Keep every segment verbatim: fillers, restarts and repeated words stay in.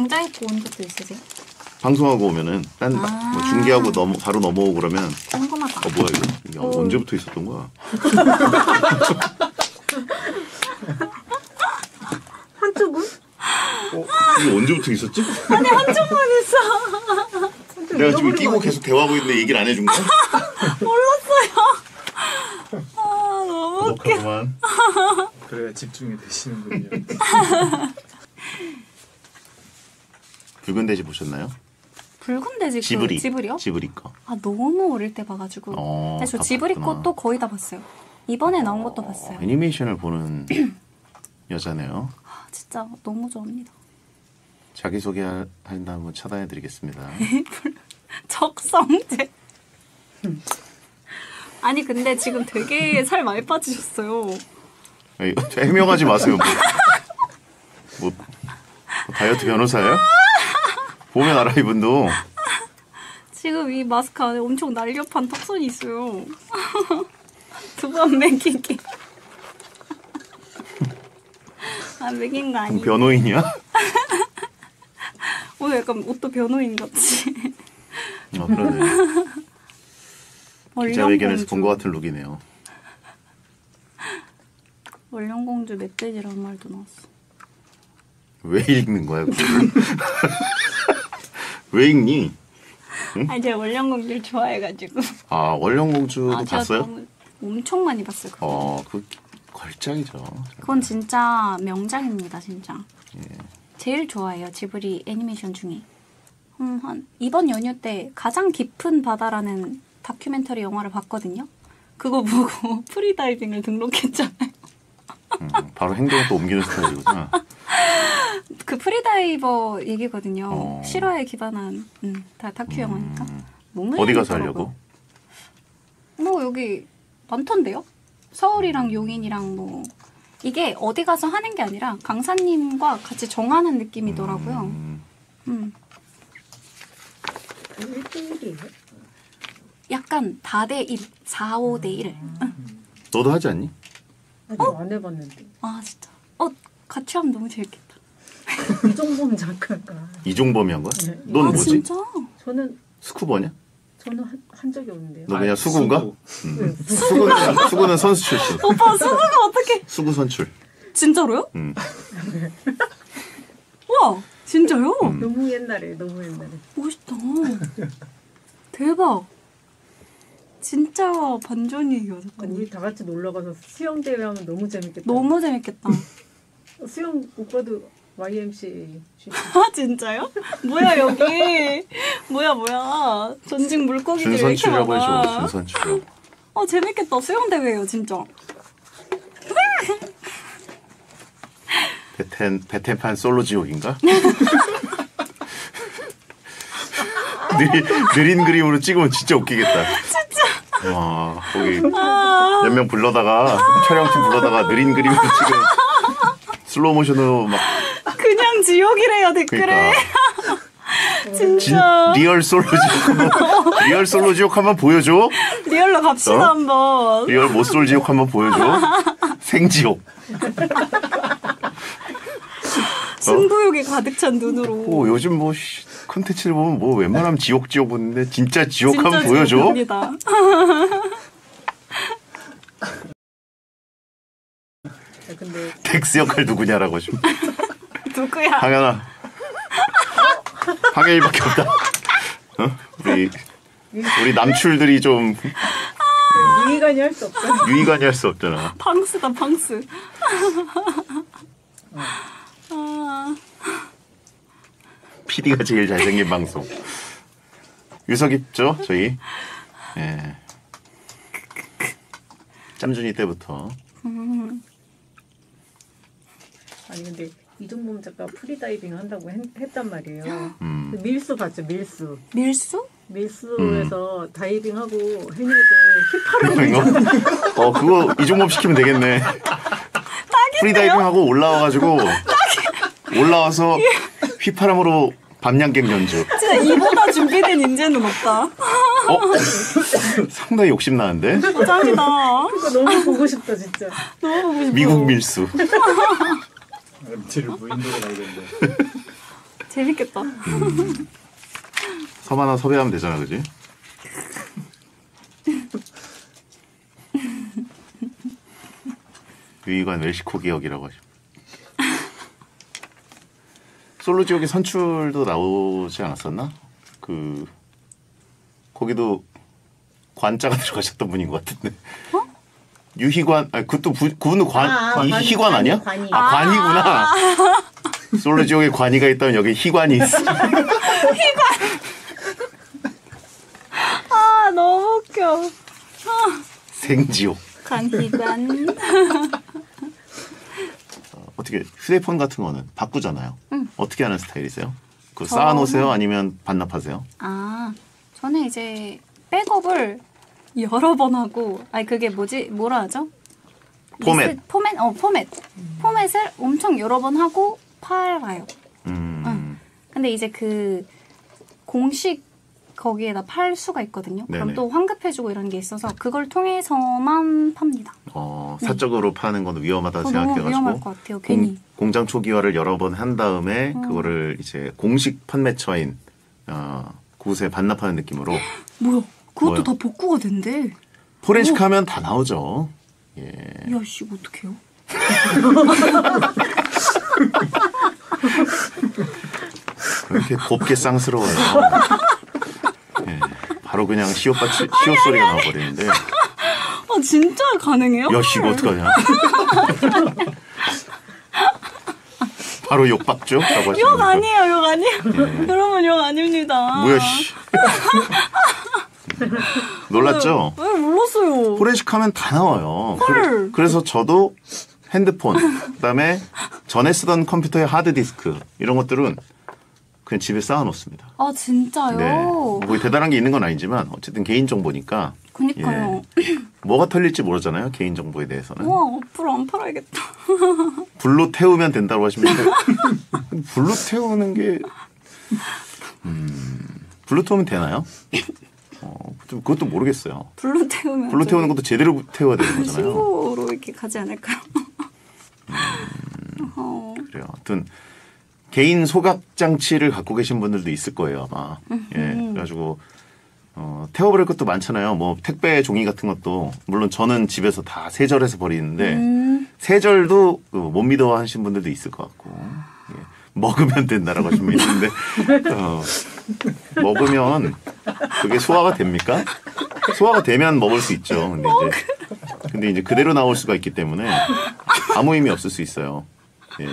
정장 입고 온 것도 있으세요? 방송하고 오면은 딴 아 뭐 중계하고 넘어, 바로 넘어오고 그러면 궁금하다. 어 뭐야 이거? 야, 언제부터 있었던 거야? 한쪽은? 어? 이거 언제부터 있었지? 아니 한쪽만 있어. 내가 지금 끼고 계속 대화하고 있는데 얘기를 안 해준 거야? 몰랐어요. 아 너무 웃겨. 그래야 집중이 되시는군요. 붉은 돼지 보셨나요? 붉은 돼지 지브리. 그 지브리요? 지브리 거. 아 너무 어릴 때 봐가지고. 어, 네, 저 지브리 것도 거의 다 봤어요. 이번에 어, 나온 것도 봤어요. 애니메이션을 보는 여자네요. 아, 진짜 너무 좋아합니다. 자기소개 한다면 차단해드리겠습니다. 적성제. 아니 근데 지금 되게 살 많이 빠지셨어요. 아니, 해명하지 마세요. 뭐, 뭐 다이어트 변호사예요? 보면 알아 이분도. 지금 이 마스크 안에 엄청 날렵한 턱선이 있어요. 두 번 매기기. 아 매긴 거 아니야? 변호인이야? 오늘 약간 옷도 변호인 같이. 아 그러네. 기자회견에서 본 것 같은 룩이네요. 월령공주 멧돼지라는 말도 나왔어. 왜 읽는 거야? 왜 읽니? 응? 아니 제가 월령공주를 좋아해가지고. 아 월령공주도 아, 봤어요? 엄청 많이 봤어요. 어, 그 걸작이죠. 정말. 그건 진짜 명작입니다, 진짜. 예. 제일 좋아해요 지브리 애니메이션 중에. 음, 한 이번 연휴 때 가장 깊은 바다라는 다큐멘터리 영화를 봤거든요. 그거 보고 프리다이빙을 등록했잖아요. 음, 바로 행동을 또 옮기는 스타일이구나. 그 프리다이버 얘기거든요. 어. 실화에 기반한 음, 다 다큐 영화니까. 음. 어디 가서 하려고? 뭐 여기 많던데요. 서울이랑 용인이랑 뭐 이게 어디 가서 하는 게 아니라 강사님과 같이 정하는 느낌이더라고요. 음. 음. 약간 사 대 일, 사, 오 대 일. 응. 너도 하지 않니? 아직 어? 안 해봤는데. 아 진짜? 어 같이 하면 너무 재밌겠다. 이종범 작가가. 이종범이 한 거야? 네. 넌 아, 뭐지? 진짜? 저는 스쿠버냐? 저는 한, 한 적이 없는데요. 너 그냥 수구인가? 응. 수구는, 수구는 선수 출신. 오빠 수구가 어떻게? 수구 선출. 진짜로요? 응. 우와 진짜요? 음. 너무 옛날에 너무 옛날에. 멋있다. 대박. 진짜 반전이에요. 잠깐. 우리 다 같이 놀러 가서 수영 대회 하면 너무 재밌겠다. 너무 재밌겠다. 수영 오빠도 와이엠씨. 아 진짜요? 뭐야 여기. 뭐야 뭐야. 전직 물고기들 왜 이렇게 많아. 준선출이라고. 어 재밌겠다. 수영 대회예요 진짜. 배텐 배텐판 솔로 지옥인가? 느린, 느린 그림으로 찍으면 진짜 웃기겠다. 진짜. 와 거기 아 몇 명 불러다가 아 촬영팀 불러다가 느린 그림으로 찍으면 슬로우 모션으로 막. 그냥 지옥이래요 댓글에. 그러니까. 진짜. 진, 리얼 솔로 지옥. 리얼 솔로 지옥 한번 보여줘. 리얼로 갑시다 어? 한번. 리얼 못솔 지옥 한번 보여줘. 생지옥. 승부욕이 어? 가득 찬 눈으로. 오, 요즘 뭐 콘텐츠를 보면 뭐 웬만하면 지옥 지옥 보는데 진짜 지옥 진짜 하면 보여줘. 근데 덱스 역할 누구냐라고 지금. 누구야? 강현아. 강현이밖에 없다. 어? 우리 우리 남출들이 좀 유희관이 할 수 없잖아. 유희관이 할 수 없잖아. 방스다 방스. 어. 아... 피디가 제일 잘생긴 방송. 유서 깊죠 저희. 예. 짬준이 때부터. 음. 아니 근데 이종범 작가 프리다이빙 한다고 했, 했단 말이에요. 음. 밀수 봤죠 밀수. 밀수? 밀수에서 음. 다이빙 하고 해녀들 휘파람. 어 그거 이종범 시키면 되겠네. 프리다이빙 하고 올라와가지고. 올라와서 휘파람으로 밤양갱 연주. 진짜 이보다 준비된 인재는 없다. 어? 상당히 욕심나는데? 어, 짱이다. 그거 너무 보고 싶다 진짜. 너무 보고 싶어. 미국 밀수. 뒤를 무인도로 가야 되는데. 재밌겠다. 음. 섬 하나 섭외하면 되잖아, 그지? 유희관 웰시코 기억이라고 하죠. 솔로지옥의 선출도 나오지 않았었나? 그 거기도 관자가 들어가셨던 분인 것 같은데. 어? 유희관, 아 그것도 부, 그분은 관, 아, 관 희관 아니야? 관이. 아, 아 관이구나. 아 솔로지옥에 관이가 있다면 여기 희관이 있어. 희관. 아 너무 웃겨. 생지옥. 관희관. 어떻게 휴대폰 같은 거는 바꾸잖아요. 응. 어떻게 하는 스타일이세요? 그 저는... 쌓아놓으세요? 아니면 반납하세요? 아 저는 이제 백업을 여러 번 하고, 아니 그게 뭐지 뭐라 하죠? 포맷 리스, 포맷 어 포맷 음. 포맷을 엄청 여러 번 하고 팔아요. 음. 응. 근데 이제 그 공식 거기에다 팔 수가 있거든요. 네네. 그럼 또 환급해주고 이런 게 있어서 그걸 통해서만 팝니다. 어, 사적으로 네. 파는 건 위험하다 생각해가지고. 위험할 것 같아요. 괜히. 공, 공장 초기화를 여러 번 한 다음에 어. 그거를 이제 공식 판매처인 어, 그곳에 반납하는 느낌으로. 뭐야? 그것도 뭐야? 다 복구가 된대. 포렌식 하면 다 나오죠. 예. 야, 씨, 어떡해요? 이렇게 곱게 쌍스러워요. 네, 바로 그냥 시옷받치, 시옷 소리가 나와버리는데. 아, 진짜 가능해요? 야, 씨, 이거 어떡하냐. 바로 욕받죠? 욕 아니에요, 욕 아니에요. 네. 여러분, 욕 아닙니다. 뭐야, 씨. 놀랐죠? 네, 몰랐어요. 포렌식 하면 다 나와요. 헐. 그래서 저도 핸드폰, 그 다음에 전에 쓰던 컴퓨터의 하드디스크, 이런 것들은 그냥 집에 쌓아놓습니다. 아 진짜요? 네. 뭐 대단한 게 있는 건 아니지만 어쨌든 개인정보니까. 그니까요. 예. 뭐가 털릴지 모르잖아요. 개인정보에 대해서는. 우와 앞으로 안 팔아야겠다. 불로 태우면 된다고 하시면 돼요. 불로 태우는 게... 음... 불로 태우면 되나요? 어, 그것도 모르겠어요. 불로 태우면... 불로 태우는 것도 제대로 태워야 되는 거잖아요. 신고로 이렇게 가지 않을까요? 음... 어... 그래요. 하여튼 개인 소각 장치를 갖고 계신 분들도 있을 거예요 아마. 예, 그래가지고 어, 태워버릴 것도 많잖아요. 뭐 택배 종이 같은 것도 물론 저는 집에서 다 세절해서 버리는데 음. 세절도 그, 못 믿어 하신 분들도 있을 것 같고 예, 먹으면 된다라고 하신 분 있는데 어, 먹으면 그게 소화가 됩니까? 소화가 되면 먹을 수 있죠. 근데 이제 근데 이제 그대로 나올 수가 있기 때문에 아무 의미 없을 수 있어요. 예.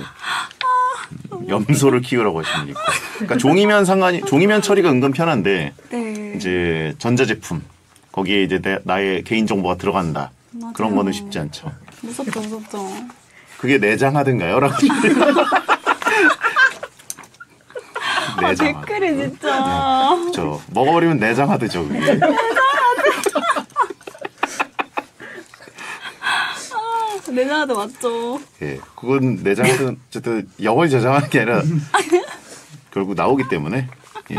염소를 키우라고 하십니까? 그러니까 종이면 상관이 종이면 처리가 은근 편한데 네. 이제 전자제품 거기에 이제 내, 나의 개인 정보가 들어간다. 맞아요. 그런 거는 쉽지 않죠. 무섭다 무섭다. 그게 내장하든가요?라고. 아, 댓글이 진짜. 네. 저 먹어버리면 내장하드죠 그게. 내장하드 맞죠. 예, 그건 내장하드는 어쨌든 영원히 저장하는 게 아니라 결국 나오기 때문에. 예.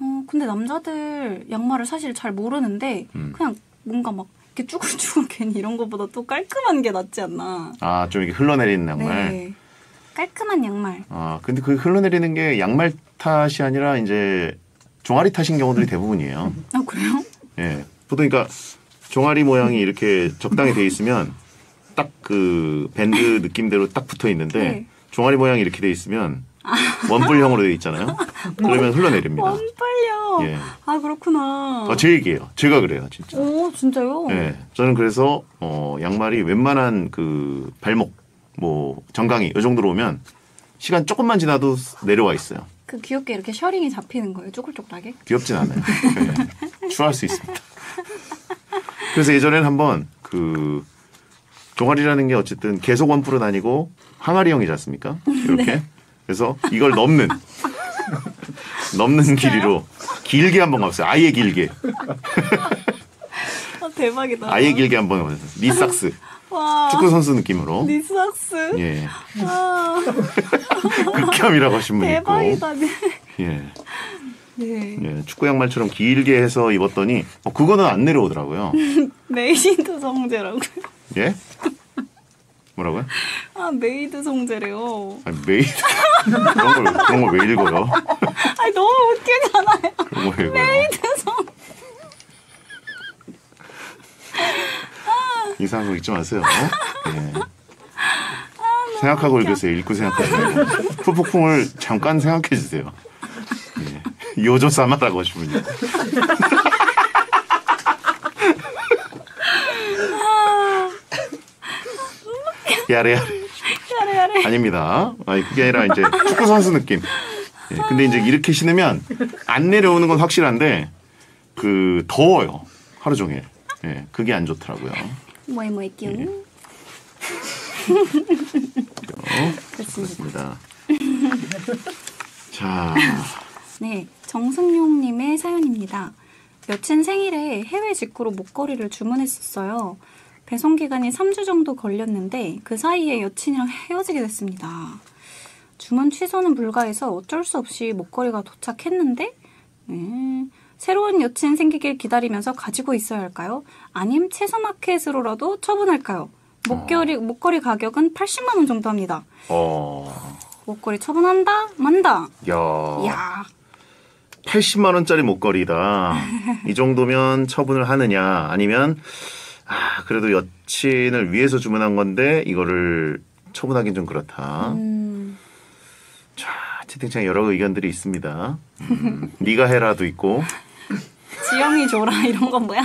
어, 근데 남자들 양말을 사실 잘 모르는데 음. 그냥 뭔가 막 이렇게 쭈글쭈글 괜히 이런 거보다 또 깔끔한 게 낫지 않나. 아, 좀 이렇게 흘러내리는 양말. 네. 깔끔한 양말. 아, 근데 그 흘러내리는 게 양말 탓이 아니라 이제 종아리 탓인 경우들이 대부분이에요. 아, 그래요? 예, 보통 그러니까. 종아리 모양이 이렇게 적당히 돼 있으면 딱 그 밴드 느낌대로 딱 붙어 있는데 네. 종아리 모양이 이렇게 돼 있으면 원뿔형으로 돼 있잖아요. 그러면 흘러내립니다. 원뿔형. 예. 아 그렇구나. 아, 제 얘기예요. 제가 그래요, 진짜. 오, 진짜요? 예. 저는 그래서 어, 양말이 웬만한 그 발목, 뭐 정강이 이 정도로 오면 시간 조금만 지나도 내려와 있어요. 그 귀엽게 이렇게 셔링이 잡히는 거예요, 쪼글쪼글하게? 귀엽진 않아요. 네. 추할 수 있습니다. 그래서 예전에는 한번 그 종아리라는 게 어쨌든 계속 원뿔은 다니고 항아리형이지 않습니까? 이렇게. 네. 그래서 이걸 넘는 넘는 진짜요? 길이로 길게 한번 가봤어요. 아예 길게. 아, 대박이다. 아예 길게 한번 가봤어요. 니삭스. 와. 축구 선수 느낌으로. 니삭스. 예. 극혐이라고 하신 분 있고. 대박이다. 네. 예. 네. 예, 축구 양말처럼 길게 해서 입었더니 어, 그거는 안 내려오더라고요. 메이신도 성재라고요? 예? 뭐라고요? 아, 메이드 성재래요. 아니, 메이드? 그런 걸, 그런 걸 왜 읽어요? 아니, 너무 웃기잖아요. 그런 걸 읽어요. 메이드 성... 이상한 거 읽지 마세요. 네. 아, 생각하고 웃겨. 읽으세요. 읽고 생각하세요. 후폭풍을 잠깐 생각해주세요. 네. 요조 삼아라고 하시면요. 야래 야래. 야래 야래. 아닙니다. 아니 그게 아니라 이제 축구 선수 느낌. 예, 근데 이제 이렇게 신으면 안 내려오는 건 확실한데 그 더워요 하루 종일. 예, 그게 안 좋더라고요. 뭐해 뭐해 끼우. 그렇습니다. 자. 네, 정승용님의 사연입니다. 여친 생일에 해외 직구로 목걸이를 주문했었어요. 배송 기간이 삼 주 정도 걸렸는데 그 사이에 여친이랑 헤어지게 됐습니다. 주문 취소는 불가해서 어쩔 수 없이 목걸이가 도착했는데 음, 새로운 여친 생기길 기다리면서 가지고 있어야 할까요? 아님 채소마켓으로라도 처분할까요? 목걸이, 어. 목걸이 가격은 팔십만 원 정도 합니다. 어. 목걸이 처분한다? 만다? 야. 야. 팔십만 원짜리 목걸이다. 이 정도면 처분을 하느냐 아니면 아, 그래도 여친을 위해서 주문한 건데 이거를 처분하긴 좀 그렇다. 음. 자, 채팅창에 여러 의견들이 있습니다. 음, 네가 해라도 있고. 지영이 줘라 이런 건 뭐야?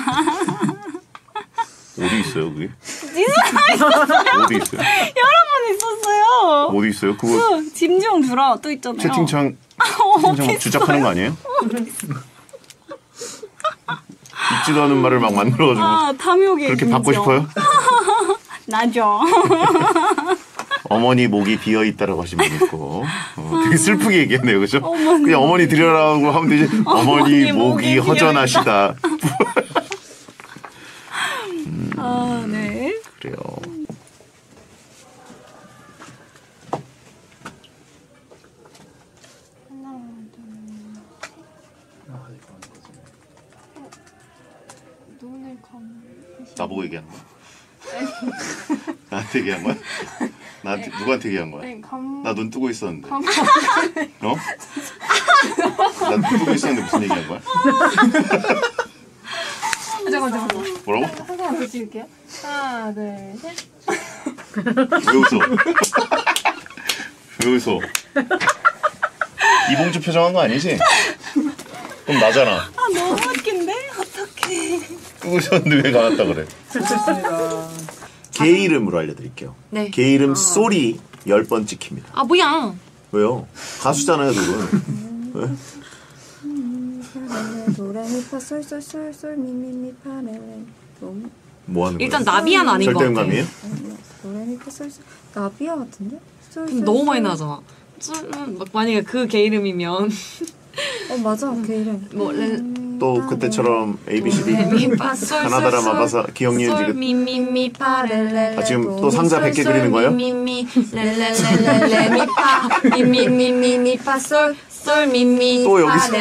어디 있어요 그게? 있었어요. 어디 있어요? 여러 번 있었어요. 어디 있어요? 그거 그, 짐지영 주라 또 있잖아요. 채팅창 채팅창 주작하는 거 아니에요? 있지도 않은 말을 막 만들어가지고 아, 탐욕의 그렇게 받고 싶어요? 나죠. 어머니 목이 비어있다라고 하신 분 있고 어, 되게 슬프게 얘기했네요. 그죠? 어머니 그냥 어머니 드려라고 하면 되지 어머니, 어머니 목이, 목이 허전하시다. 음, 아, 네. 그래요. 나보고 얘기한 거야? 나한테 얘기한 거야? 나한테, 누구한테 얘기한 거야? 나 눈 뜨고 있었는데. 어? 나 눈 뜨고 있었는데 무슨 얘기한 거야? 잠깐만, 잠깐만. 뭐라고? 한번 같이 찍을게요. 하나, 둘, 셋. 왜 웃어? 왜 웃어? 이봉주 표정한 거 아니지? 그럼 나잖아. 아, 너무 웃긴데? 어떡해. 웃었는데 왜 가났다 그래? 좋습니다. 개 이름으로 알려드릴게요. 네. 개 이름 쏘리 아. 열 번 찍힙니다. 아 뭐야? 왜요? 가수잖아요 누군? 왜? 뭐 하는 거야? 일단 나비안 아닌 거 같아. 절대음감이에요? 나비야 같은데? 그럼 너무 많이 나잖아. 막 만약에 그 개 이름이면. 어 맞아 개 이름. 뭐 또 그때처럼 에이비씨디 가나다라 마바사 기억니은 지금 아 지금 또 상자 백 개 그리는 거예요? 또 여기서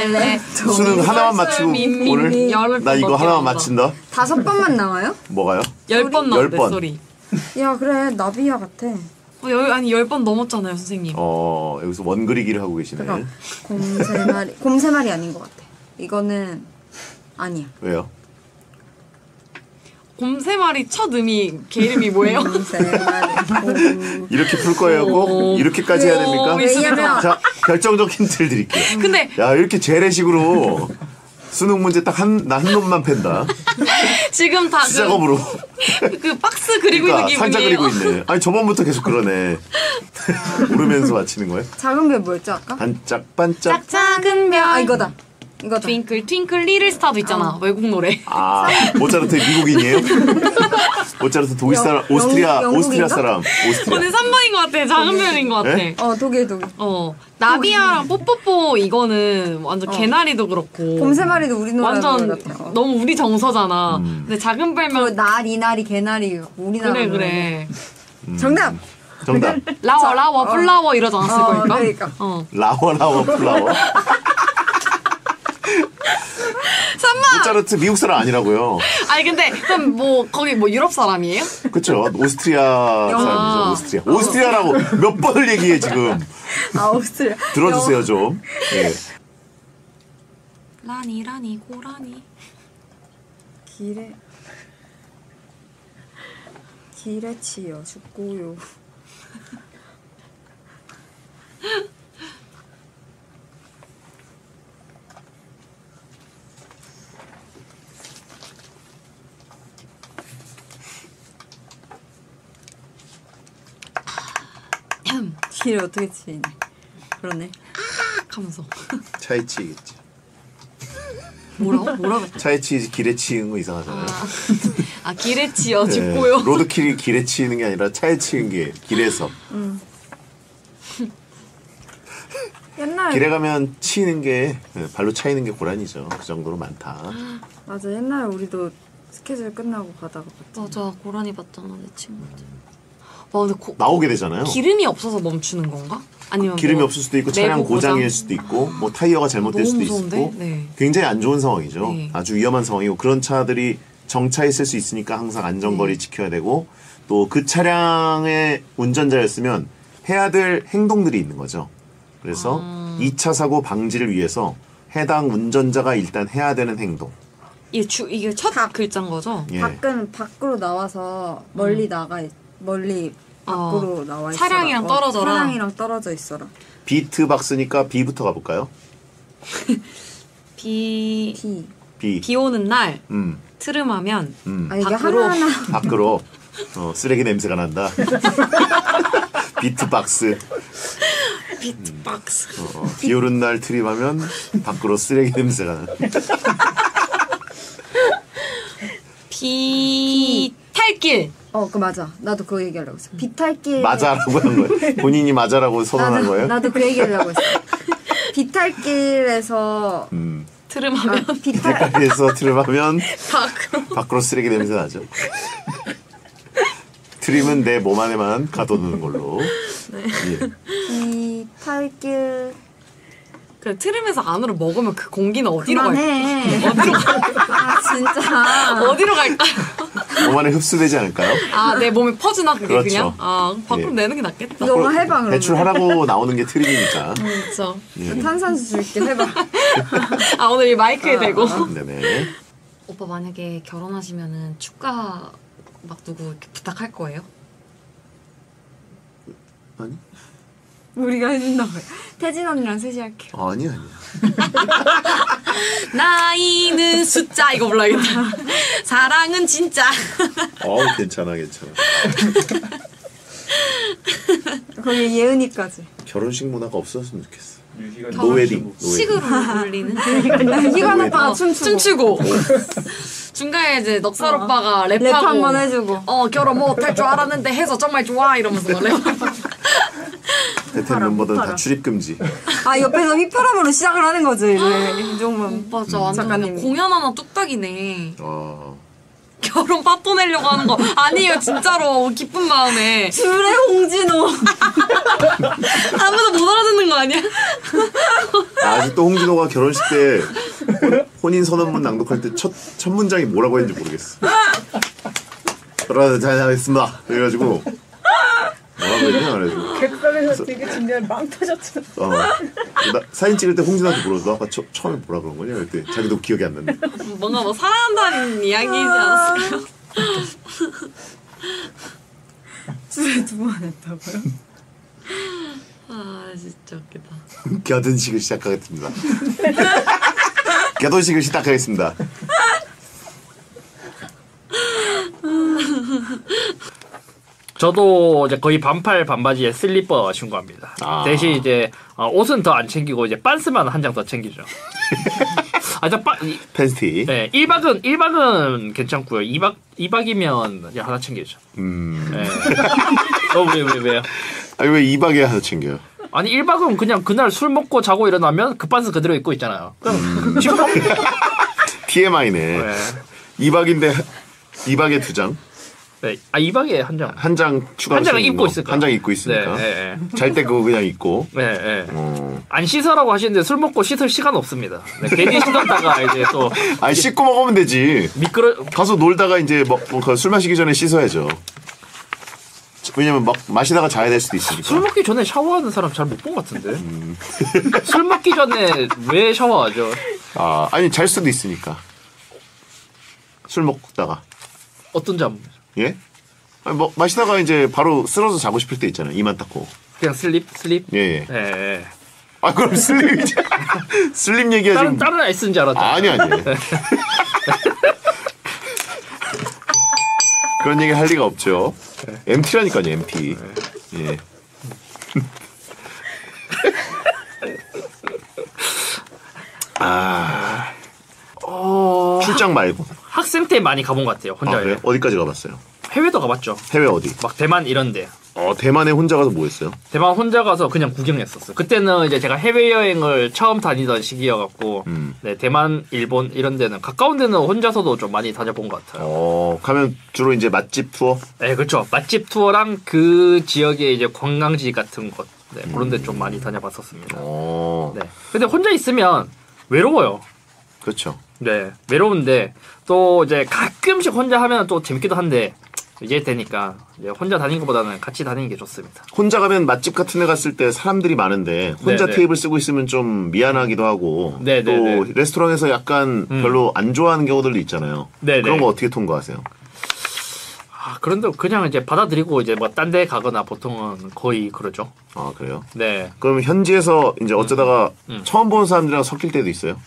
수능 하나만 맞추고 오늘 나 이거 하나만 맞힌다. 다섯 번만 나와요? 뭐가요? 열 번 넘었대 소리. 야 그래 나비야 같아. 열, 아니 열 번 넘었잖아요 선생님. 어 여기서 원 그리기를 하고 계시네. 그러니까 곰새말이 곰새말이 아닌 것 같아. 이거는 아니야. 왜요? 곰새말이 첫 의미 개 이름이 뭐예요? 곰... 이렇게 풀 거예요? 꼭? 이렇게까지 해야 됩니까? 왜냐면... 자 결정적 힌트를 드릴게요. 근데 야 이렇게 재래식으로 수능 문제 딱 한 나 한 놈만 팬다. 지금 다 시작업으로 그, 그 박스 그리고 그러니까, 있는 기분이에요. 상자 그리고 있네. 아니 저번부터 계속 그러네. 오르면서 맞히는 거예요? 작은 별 뭐였죠 아까? 반짝반짝 작은 별. 아 이거다. 이거 트윙클 트윙클 리틀 스타도 있잖아. 아. 외국 노래. 아 모차르트 미국인이에요? 모차르트 독일 사람, 오스트리아 영국, 오스트리아 사람. 오스트리아. 오늘 삼 번인 것 같아. 작은 별인 것 같아. 네? 어 독일 독일. 어 나비야랑 뽀뽀뽀 이거는 완전 어. 개나리도 그렇고. 곰새마리도 우리 노래 같아. 완전 너무 우리 정서잖아. 음. 근데 작은 별면 날 이날이 개나리 우리나라. 그래 그래. 음. 정답. 정답. 라워 라워 어. 플라워 이러지 않았을 어, 거니까. 그러니까. 어. 라워 라워 플라워. 삼 번! 모차르트 미국 사람 아니라고요. 아니 근데 그럼 뭐 거기 뭐 유럽 사람이에요? 그렇죠. 오스트리아 사람이죠. 오스트리아. 오스트리아라고 몇 번을 얘기해 지금. 아 오스트리아. 들어주세요 좀. 네. 라니 라니 고라니. 길에 길에 치여 죽고요. 길을 어떻게 치니? 그러네. 하면서 차에 치겠지. 뭐라고? 뭐라고? 차에 치지 길에 치는 거 이상하잖아요. 아, 아 길에 치여 죽고요. 네, 로드킬이 길에 치는 게 아니라 차에 치는 게 길에서. 음. 옛날 길에 가면 치는 게 발로 차이는 게 고라니죠. 그 정도로 많다. 맞아 옛날 우리도 스케줄 끝나고 가다가 봤잖아. 맞아 고라니 봤잖아 내 친구들. 와, 근데 고, 나오게 되잖아요. 기름이 없어서 멈추는 건가? 아니면 기름이 뭐 없을 수도 있고 차량 고장일 고장? 수도 있고 뭐 타이어가 잘못될 수도 무서운데? 있고 네. 굉장히 안 좋은 상황이죠. 네. 아주 위험한 상황이고 그런 차들이 정차했을 수 있으니까 항상 안전거리 네. 지켜야 되고 또 그 차량의 운전자였으면 해야 될 행동들이 있는 거죠. 그래서 아. 이 차 사고 방지를 위해서 해당 운전자가 일단 해야 되는 행동. 이게, 주, 이게 첫 박, 글자인 거죠? 예. 밖은 밖으로 나와서 멀리 음. 나가 멀리 밖으로 어. 나와 있어라. 차량이랑 떨어져라. 차량이랑 떨어져 있어라. 비트 박스니까 비부터 가볼까요? 비... 비... 비... 비 오는 날 음. 트름하면 음. 아, 밖으로... 하나하나... 밖으로 어, 쓰레기 냄새가 난다. 비트 박스. 비트 박스. 음. 어, 비 오는 날 트림하면 밖으로 쓰레기 냄새가 난다. 비... 탈길! 어, 그 맞아. 나도 그 얘기하려고 했어. 비탈길 맞아라고 한 거예요. 본인이 맞아라고 선언한 나도, 거예요? 나도 그 얘기하려고 했어. 비탈길에서 음. 트름하면 아, 비탈... 비탈길에서 트름하면 밖으로 밖으로 쓰레기 냄새 나죠. 트림은 내 몸 안에만 가둬두는 걸로. 네. 예. 비탈길 그래, 트림에서 안으로 먹으면 그 공기는 어디로 그만해. 갈까요? 어디로 갈까요? 아, 진짜. 어디로 갈까요? 몸 안에 흡수되지 않을까요? 아, 내 몸에 퍼지나 그게 그렇죠. 그냥? 아, 밖으로 예. 내는 게 낫겠다. 너가 해봐, 그러면. 배출하라고 나오는 게 트림이니까. 음, 그렇죠. 예. 탄산수 줄게, 해봐. 아, 오늘 이 마이크에 아, 대고. 아, 네네. 오빠 만약에 결혼하시면은 축가 막 누구 이렇게 부탁할 거예요? 아니. 우리가 해준다고요. 태진 언니랑 셋이 할게요. 아니 아니야. 나이는 숫자 이거 몰라야겠다. 사랑은 진짜. 어우 괜찮아 괜찮아. 거기 예은이까지. 결혼식 문화가 없었으면 좋겠어. 노웨딩. 식으로 불리는. 유희관 오빠가 춤추고. 춤추고. 중간에 이제 넉살 어. 오빠가 랩하고. 랩 한 번 해주고. 어 결혼 못할 줄 알았는데 해서 정말 좋아 이러면서 랩. 텐 멤버들은 다 출입금지. 아 옆에서 휘파람으로 시작을 하는 거지. 이종범 맞아. 완전 공연 하나 뚝딱이네. 어. 결혼 파토 내려고 하는 거 아니에요 진짜로. 기쁜 마음에. 줄에 홍진호. 아무도 못 알아듣는 거 아니야? 아, 아직도 홍진호가 결혼식 때 혼인 선언문 낭독할 때 첫 첫 문장이 뭐라고 했는지 모르겠어. 결혼을 잘 하겠습니다. 그래가지고. 객관에서 되게 진지하게 망 터졌잖아. 어. 나 사진 찍을 때 홍진아한테 물어서 너 아까 처, 처음에 뭐라 그런 거냐? 그때 자기도 기억이 안 난대. 뭔가 뭐 사랑한다는 이야기이지 않았어요? 술에 두 번 했다고요? 아 진짜 웃기다. 겨든식을 시작하겠습니다. 겨돈식을 시작하겠습니다. 저도 이제 거의 반팔 반바지에 슬리퍼 신고합니다. 아. 대신 이제 옷은 더 안 챙기고 이제 반스만 한 장 더 챙기죠. 아, 저 빠, 팬티. 네, 일 박은 일 박은 괜찮고요. 이 박 이 박이면 이제 하나 챙기죠. 음. 네. 어, 왜, 왜, 왜요? 아니 왜 이 박에 하나 챙겨요? 아니 일 박은 그냥 그날 술 먹고 자고 일어나면 그 반스 그대로 입고 있잖아요. 그럼 음. 티엠아이네. 네. 이 박인데 이 박에 두 장. 네. 아, 이 박에 한 장. 한 장 추가할 수 있는 거. 한 장 입고 있을까? 한 장 입고 있으니까. 네, 네. 잘 때 그거 그냥 입고. 네, 네. 어. 안 씻으라고 하시는데 술 먹고 씻을 시간 없습니다. 네, 괜히 씻었다가 이제 또. 아니, 씻고 먹으면 되지. 미끄러. 가서 놀다가 이제 뭐, 뭐, 술 마시기 전에 씻어야죠. 왜냐면 막 마시다가 자야 될 수도 있으니까. 술 먹기 전에 샤워하는 사람 잘 못 본 것 같은데. 음. 술 먹기 전에 왜 샤워하죠? 아, 아니 잘 수도 있으니까. 술 먹다가. 어떤 잠? 예? 아니 뭐 마시다가 이제 바로 쓸어서 자고 싶을 때 있잖아요. 이만 닦고. 그냥 슬립, 슬립. 예. 예. 예. 아 그럼 슬립이지. 슬립 얘기하지. 다른 다른 아이 쓰는 줄 알았다. 아, 아니 아니. 그런 얘기 할 리가 없죠. 네. 엠티라니까요, 엠티. 네. 예. 아. 어... 출장 말고. 학생 때 많이 가본 것 같아요, 혼자. 아, 그래요? 어디까지 가봤어요? 해외도 가봤죠. 해외 어디? 막 대만 이런데. 어, 대만에 혼자 가서 뭐 했어요? 대만 혼자 가서 그냥 구경했었어요. 그때는 이제 제가 해외여행을 처음 다니던 시기여갖고, 음. 네, 대만, 일본 이런 데는, 가까운 데는 혼자서도 좀 많이 다녀본 것 같아요. 어, 가면 주로 이제 맛집 투어? 네, 그렇죠. 맛집 투어랑 그 지역의 이제 관광지 같은 곳, 네, 그런 데 좀 많이 다녀봤었습니다. 어. 네. 근데 혼자 있으면 외로워요. 그렇죠. 네, 외로운데, 또 이제 가끔씩 혼자 하면 또 재밌기도 한데, 이제 되니까 이제 혼자 다니는 것보다는 같이 다니는 게 좋습니다. 혼자 가면 맛집 같은 데 갔을 때 사람들이 많은데 혼자 네네. 테이블 쓰고 있으면 좀 미안하기도 하고 네네. 또 네네. 레스토랑에서 약간 음. 별로 안 좋아하는 경우들도 있잖아요. 네네. 그런 거 어떻게 통과하세요? 아, 그런데 그냥 이제 받아들이고 이제 뭐 딴 데 가거나 보통은 거의 그러죠. 아, 그래요? 네. 그럼 현지에서 이제 어쩌다가 음. 음. 처음 보는 사람들이랑 섞일 때도 있어요?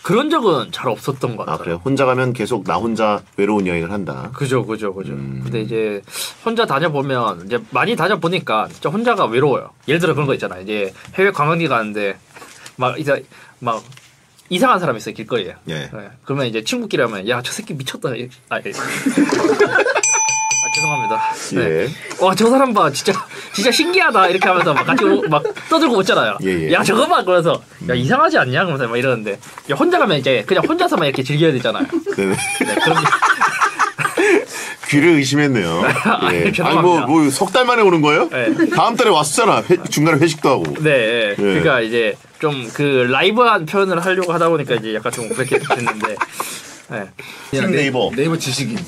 그런 적은 잘 없었던 것 같아요. 아, 그래요? 혼자 가면 계속 나 혼자 외로운 여행을 한다. 그죠, 그죠, 그죠. 음. 근데 이제 혼자 다녀보면, 이제 많이 다녀보니까 진짜 혼자가 외로워요. 예를 들어 그런 거 있잖아요. 이제 해외 관광지 가는데, 막, 이제, 막, 이상한 사람이 있어요, 길거리에. 예. 네. 그러면 이제 친구끼리 하면, 야, 저 새끼 미쳤다. 아, 예. 아, 죄송합니다. 네. 예. 와, 저 사람 봐. 진짜, 진짜 신기하다. 이렇게 하면서 막 같이 오, 막 떠들고 웃잖아요. 예, 예. 야, 저거 봐. 그래서, 야, 이상하지 않냐? 그러면서 막 이러는데. 야, 혼자 가면 이제 그냥 혼자서만 이렇게 즐겨야 되잖아요. 네. 네, 그럼... 귀를 의심했네요. 예. 아니, 뭐, 뭐, 석 달 만에 오는 거예요? 네. 다음 달에 왔었잖아. 회, 중간에 회식도 하고. 네. 네. 예. 그러니까 이제 좀 그 라이브한 표현을 하려고 하다 보니까 이제 약간 좀 그렇게 됐는데. 네. 그냥 네이버. 네이버 지식인.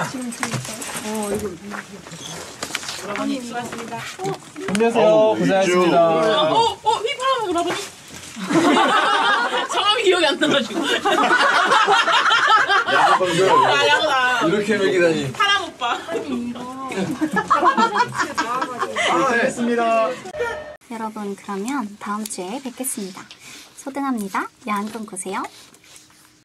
어, 이거 어머니 수고하셨습니다. 안녕하세요. 어, 고생하셨습니다. 어, 어, 휘파람 오라버니. 성함이 기억이 안 나가지고. 야구 방금. 아, 야구다. 이렇게 먹이다니. 파람 오빠. 아, 알겠습니다. 여러분, 그러면 다음 주에 뵙겠습니다. 소등합니다. 야한 꿈 꾸세요.